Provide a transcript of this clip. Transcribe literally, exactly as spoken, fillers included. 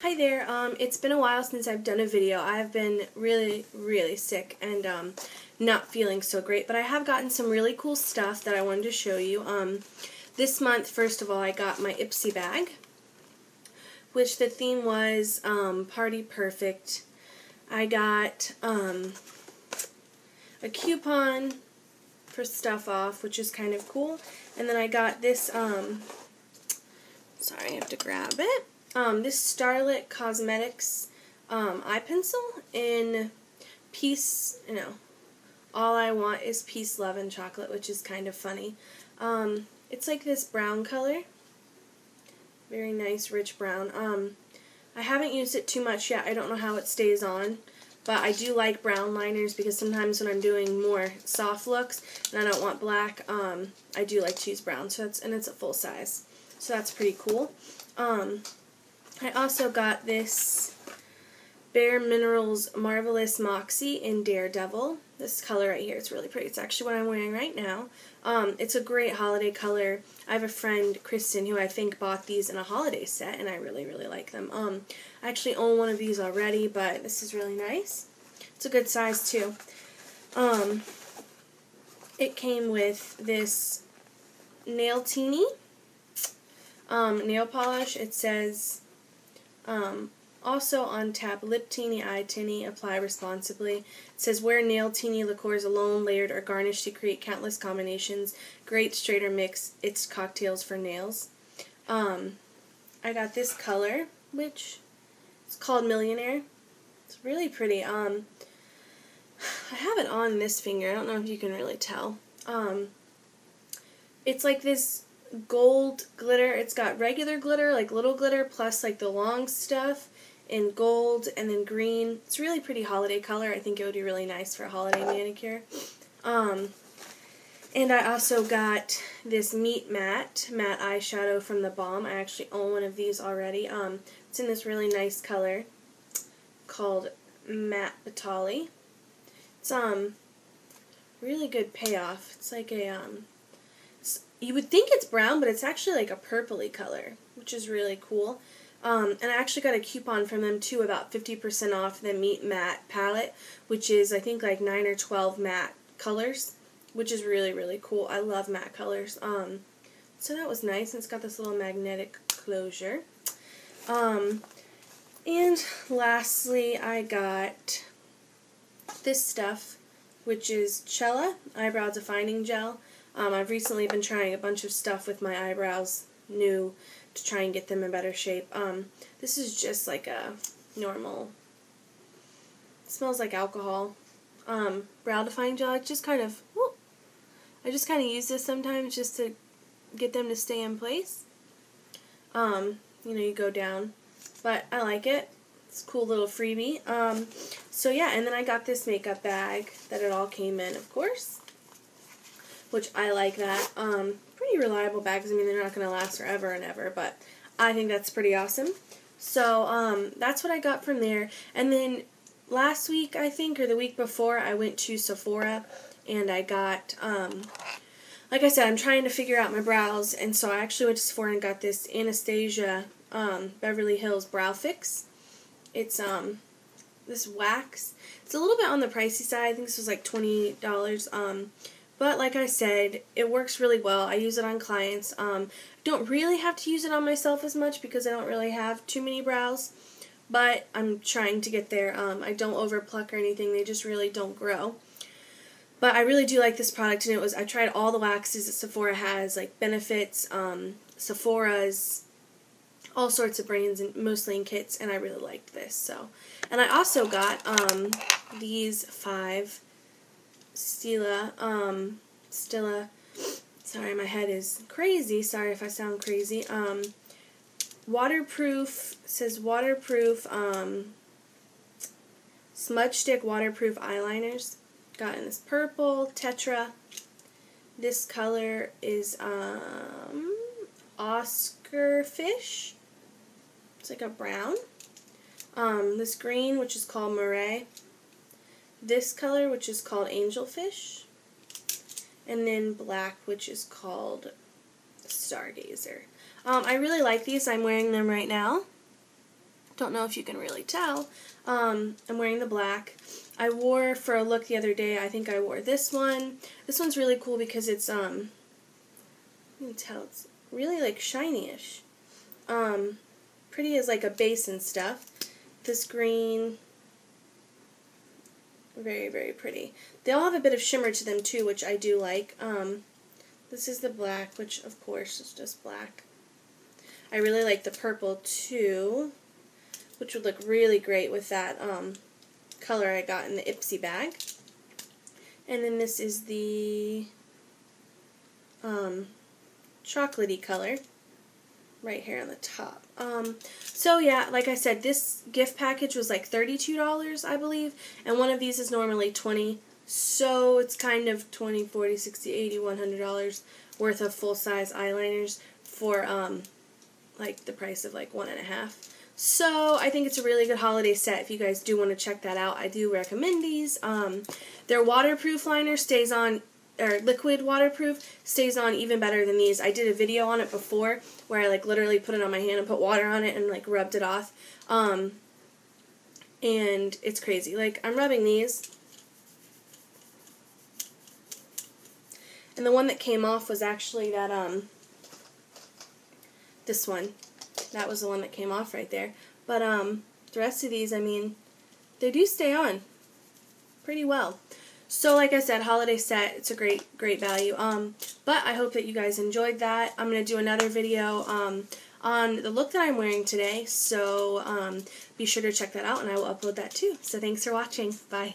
Hi there, um, it's been a while since I've done a video. I've been really, really sick and um, not feeling so great, but I have gotten some really cool stuff that I wanted to show you. Um, this month, first of all, I got my Ipsy bag, which the theme was um, Party Perfect. I got um, a coupon for stuff off, which is kind of cool, and then I got this, um, sorry, I have to grab it. Um, this Starlet Cosmetics um, eye pencil in Peace, you know, All I Want is Peace, Love, and Chocolate, which is kind of funny. Um, it's like this brown color, very nice rich brown. Um, I haven't used it too much yet. I don't know how it stays on, but I do like brown liners because sometimes when I'm doing more soft looks and I don't want black, um, I do like to use brown, so it's, and it's a full size, so that's pretty cool. Um... I also got this Bare Minerals Marvelous Moxie in Daredevil. This color right here, it's really pretty. It's actually what I'm wearing right now. Um, it's a great holiday color. I have a friend, Kristen, who I think bought these in a holiday set, and I really, really like them. Um, I actually own one of these already, but this is really nice. It's a good size, too. Um, it came with this Nailtini um, nail polish. It says... Um, also on tap, lip teeny, eye teeny, apply responsibly. It says wear nail teeny liqueurs alone, layered, or garnished to create countless combinations. Great straight or mix, it's cocktails for nails. Um, I got this color, which is called Millionaire. It's really pretty. Um, I have it on this finger. I don't know if you can really tell. Um, it's like this gold glitter. It's got regular glitter, like little glitter, plus like the long stuff in gold and then green. It's a really pretty holiday color. I think it would be really nice for a holiday manicure. Um, and I also got this Meet Matte, matte eyeshadow from the Balm. I actually own one of these already. Um, it's in this really nice color called Matte Batali. It's um really good payoff. It's like a um you would think it's brown, but it's actually like a purpley color, which is really cool. Um, and I actually got a coupon from them, too, about fifty percent off the Meet Matte palette, which is, I think, like nine or twelve matte colors, which is really, really cool. I love matte colors. Um, so that was nice, and it's got this little magnetic closure. Um, and lastly, I got this stuff, which is Chella Eyebrow Defining Gel. Um, I've recently been trying a bunch of stuff with my eyebrows new to try and get them in better shape. Um, this is just like a normal, it smells like alcohol, um, brow defining gel. I just kind of, whoop, I just kind of use this sometimes just to get them to stay in place. Um, you know, you go down, but I like it. It's a cool little freebie. Um, so yeah, and then I got this makeup bag that it all came in, of course, which I like that. Um, pretty reliable bags. I mean, they're not going to last forever and ever, but I think that's pretty awesome. So, um, that's what I got from there. And then last week, I think, or the week before, I went to Sephora, and I got, um, like I said, I'm trying to figure out my brows, and so I actually went to Sephora and got this Anastasia um, Beverly Hills Brow Fix. It's, um, this wax. It's a little bit on the pricey side. I think this was like twenty dollars, um, but like I said, it works really well. I use it on clients. Um, don't really have to use it on myself as much because I don't really have too many brows, but I'm trying to get there. Um, I don't over pluck or anything. They just really don't grow. But I really do like this product, and it was I tried all the waxes that Sephora has, like Benefits, um, Sephora's, all sorts of brands, and mostly in kits, and I really liked this. So, and I also got um, these five. Stila, um, Stila, sorry, my head is crazy, sorry if I sound crazy, um, waterproof, says waterproof, um, smudge stick waterproof eyeliners, got in this purple, Tetra, this color is, um, Oscar Fish, it's like a brown, um, this green, which is called Murray. This color, which is called Angelfish, and then black, which is called Stargazer. Um, I really like these. I'm wearing them right now. Don't know if you can really tell. Um, I'm wearing the black. I wore for a look the other day, I think I wore this one. This one's really cool because it's, um, you can tell it's really like shiny-ish. Um, pretty as like a base and stuff. This green, very, very pretty. They all have a bit of shimmer to them too, which I do like. Um, this is the black, which of course is just black. I really like the purple too, which would look really great with that um, color I got in the Ipsy bag. And then this is the um, chocolatey color right here on the top. Um, so yeah, like I said, this gift package was like thirty-two dollars, I believe, and one of these is normally twenty dollars. So it's kind of twenty dollars, forty dollars, sixty dollars, eighty dollars, one hundred dollars worth of full-size eyeliners for um, like the price of like one and a half. So I think it's a really good holiday set if you guys do want to check that out. I do recommend these. Um, their waterproof liner stays on, or liquid waterproof stays on even better than these. I did a video on it before where I like literally put it on my hand and put water on it and like rubbed it off. Um, and it's crazy. Like I'm rubbing these. And the one that came off was actually that, um, this one. That was the one that came off right there. But um, the rest of these, I mean, they do stay on pretty well. So like I said, holiday set, it's a great, great value. Um, but I hope that you guys enjoyed that. I'm going to do another video um, on the look that I'm wearing today. So um, be sure to check that out, and I will upload that too. So thanks for watching. Bye.